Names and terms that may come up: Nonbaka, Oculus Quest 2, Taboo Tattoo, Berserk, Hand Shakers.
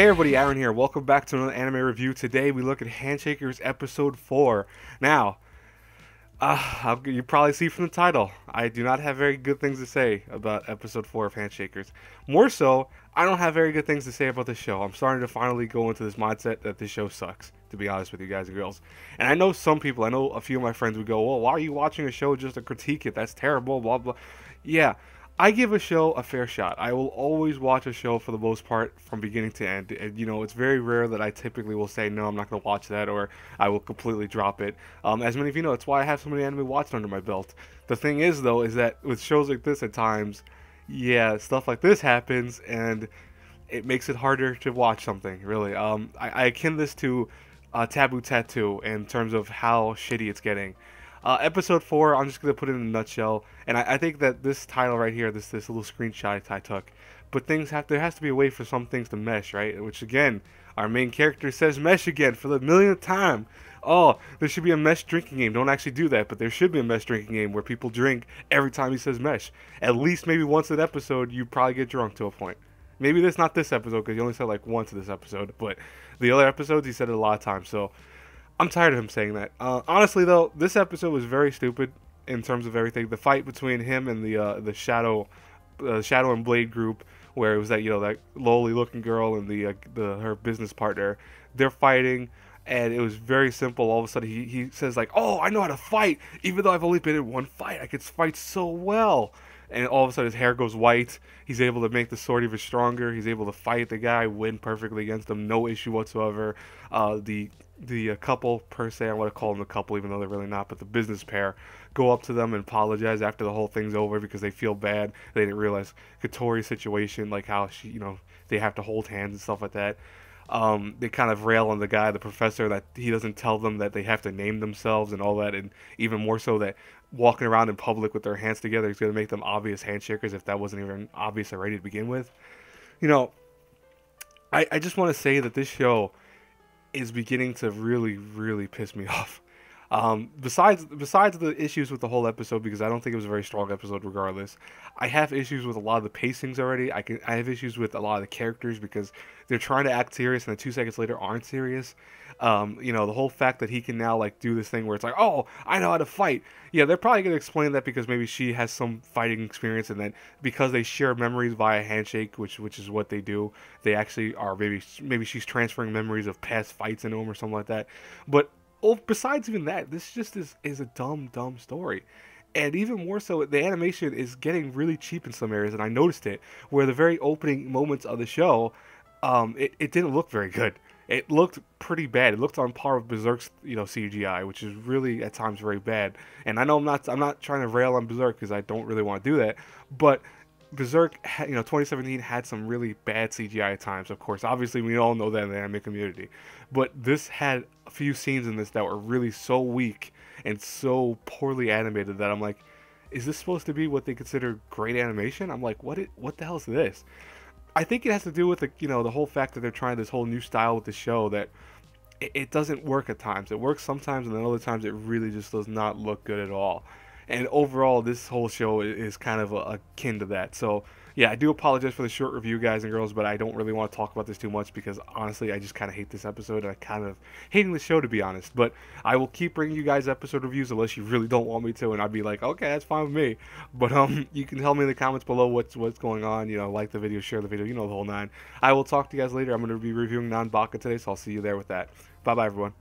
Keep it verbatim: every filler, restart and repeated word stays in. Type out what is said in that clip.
Hey everybody, Aaron here. Welcome back to another anime review. Today we look at Hand Shakers episode four. Now, uh, you probably see from the title, I do not have very good things to say about episode four of Hand Shakers. More so, I don't have very good things to say about this show. I'm starting to finally go into this mindset that this show sucks, to be honest with you guys and girls. And I know some people, I know a few of my friends would go, well, why are you watching a show just to critique it? That's terrible, blah, blah. Yeah. I give a show a fair shot. I will always watch a show for the most part from beginning to end. And, you know, it's very rare that I typically will say, no, I'm not going to watch that, or I will completely drop it. Um, as many of you know, that's why I have so many anime watched under my belt. The thing is, though, is that with shows like this at times, yeah, stuff like this happens, and it makes it harder to watch something, really. Um, I, I akin this to uh, Taboo Tattoo in terms of how shitty it's getting. Uh, episode four, I'm just going to put it in a nutshell, and I, I think that this title right here, this this little screenshot I took, but things have there has to be a way for some things to mesh, right? Which, again, our main character says mesh again for the millionth time. Oh, there should be a mesh drinking game. Don't actually do that, but there should be a mesh drinking game where people drink every time he says mesh. At least maybe once an episode, you probably get drunk to a point. Maybe this not this episode, because he only said like once this episode, but the other episodes, he said it a lot of times, so I'm tired of him saying that. Uh, honestly, though, this episode was very stupid in terms of everything. The fight between him and the uh, the Shadow, uh, Shadow and Blade group, where it was that you know that lowly-looking girl and the, uh, the her business partner, they're fighting, and it was very simple. All of a sudden, he he says like, "Oh, I know how to fight, even though I've only been in one fight. I could fight so well." And all of a sudden, his hair goes white. He's able to make the sword even stronger. He's able to fight the guy, win perfectly against him, no issue whatsoever. Uh, the the uh, couple, per se, I want to call them the couple, even though they're really not, but the business pair, go up to them and apologize after the whole thing's over because they feel bad. They didn't realize Katori's situation, like how she, you know, they have to hold hands and stuff like that. Um, they kind of rail on the guy, the professor, that he doesn't tell them that they have to name themselves and all that, and even more so that walking around in public with their hands together is going to make them obvious hand shakers if that wasn't even obvious already to begin with. You know, I, I just want to say that this show is beginning to really, really piss me off. Um, besides, besides the issues with the whole episode, because I don't think it was a very strong episode regardless, I have issues with a lot of the pacings already. I can, I have issues with a lot of the characters because they're trying to act serious and then two seconds later aren't serious. Um, you know, the whole fact that he can now like do this thing where it's like, oh, I know how to fight. Yeah, they're probably going to explain that because maybe she has some fighting experience and then because they share memories via handshake, which, which is what they do. They actually are maybe, maybe she's transferring memories of past fights into him or something like that. But well, besides even that, this just is, is a dumb, dumb story. And even more so, the animation is getting really cheap in some areas, and I noticed it, where the very opening moments of the show, um, it, it didn't look very good. It looked pretty bad. It looked on par with Berserk's, you know, C G I, which is really, at times, very bad. And I know I'm not, I'm not trying to rail on Berserk, because I don't really want to do that, but Berserk, you know, twenty seventeen had some really bad C G I at times, of course. Obviously, we all know that in the anime community. But this had a few scenes in this that were really so weak and so poorly animated that I'm like, is this supposed to be what they consider great animation? I'm like, what it, what the hell is this? I think it has to do with, the, you know, the whole fact that they're trying this whole new style with the show that it, it doesn't work at times. It works sometimes, and then other times it really just does not look good at all. And overall, this whole show is kind of akin to that. So, yeah, I do apologize for the short review, guys and girls, but I don't really want to talk about this too much because, honestly, I just kind of hate this episode. And I kind of hating the show, to be honest. But I will keep bringing you guys episode reviews unless you really don't want me to. And I'd be like, okay, that's fine with me. But um, you can tell me in the comments below what's, what's going on. You know, like the video, share the video, you know the whole nine. I will talk to you guys later. I'm going to be reviewing Nonbaka today, so I'll see you there with that. Bye-bye, everyone.